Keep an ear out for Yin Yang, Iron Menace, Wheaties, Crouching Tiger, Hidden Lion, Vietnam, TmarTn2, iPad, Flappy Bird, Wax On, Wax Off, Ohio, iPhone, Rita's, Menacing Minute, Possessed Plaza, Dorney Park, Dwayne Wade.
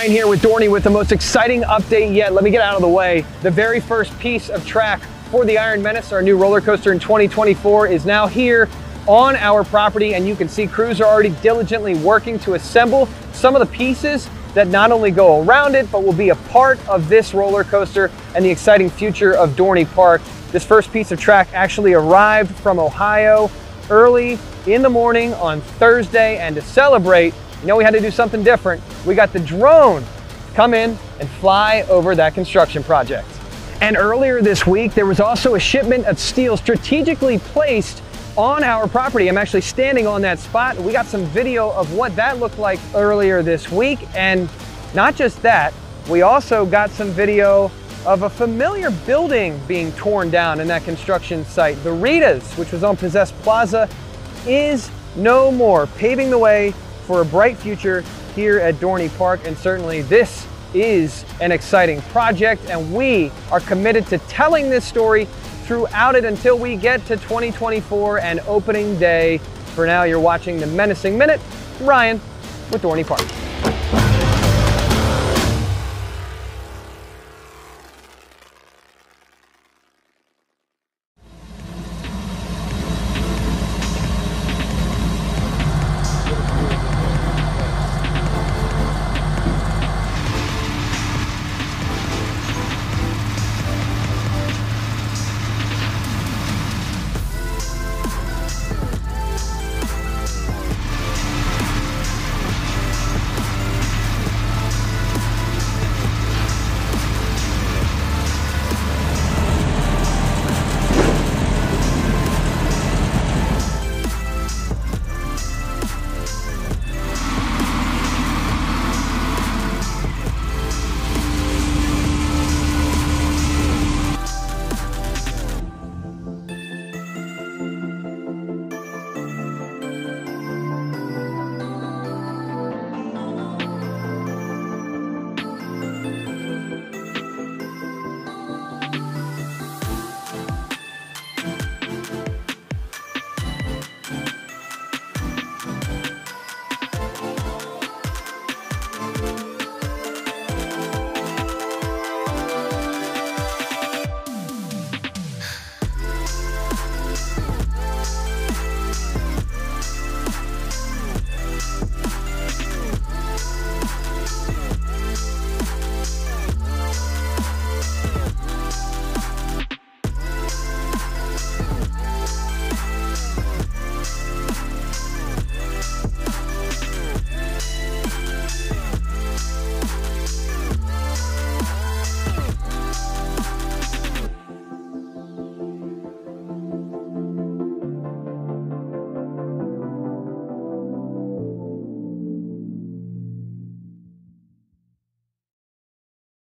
Ryan here with Dorney with the most exciting update yet. Let me get out of the way. The very first piece of track for the Iron Menace, our new roller coaster in 2024, is now here on our property, and you can see crews are already diligently working to assemble some of the pieces that not only go around it, but will be a part of this roller coaster and the exciting future of Dorney Park. This first piece of track actually arrived from Ohio early in the morning on Thursday, and to celebrate, you know, we had to do something different. We got the drone come in and fly over that construction project. And earlier this week, there was also a shipment of steel strategically placed on our property. I'm actually standing on that spot. We got some video of what that looked like earlier this week. And not just that, we also got some video of a familiar building being torn down in that construction site. The Rita's, which was on Possessed Plaza, is no more, paving the way for a bright future here at Dorney Park. And certainly this is an exciting project, and we are committed to telling this story throughout it until we get to 2024 and opening day. For now, you're watching the Menacing Minute. Ryan with Dorney Park.